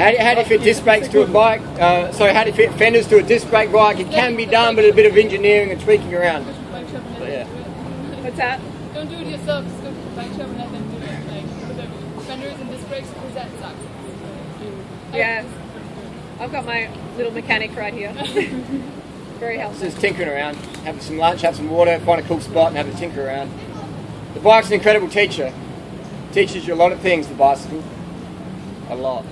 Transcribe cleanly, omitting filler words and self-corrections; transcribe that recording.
How do you fit disc brakes to a bike? How do you fit fenders to a disc brake bike? It can be done, but a bit of engineering and tweaking around. But yeah. What's that? Don't do it yourself. Just go to the bike shop and have them do it. Like fenders and disc brakes, because that sucks. Yeah. I've got my little mechanic right here. Very helpful. Just tinkering around, having some lunch, have some water, find a cool spot, and have a tinker around. The bike's an incredible teacher. Teaches you a lot of things. The bicycle, a lot.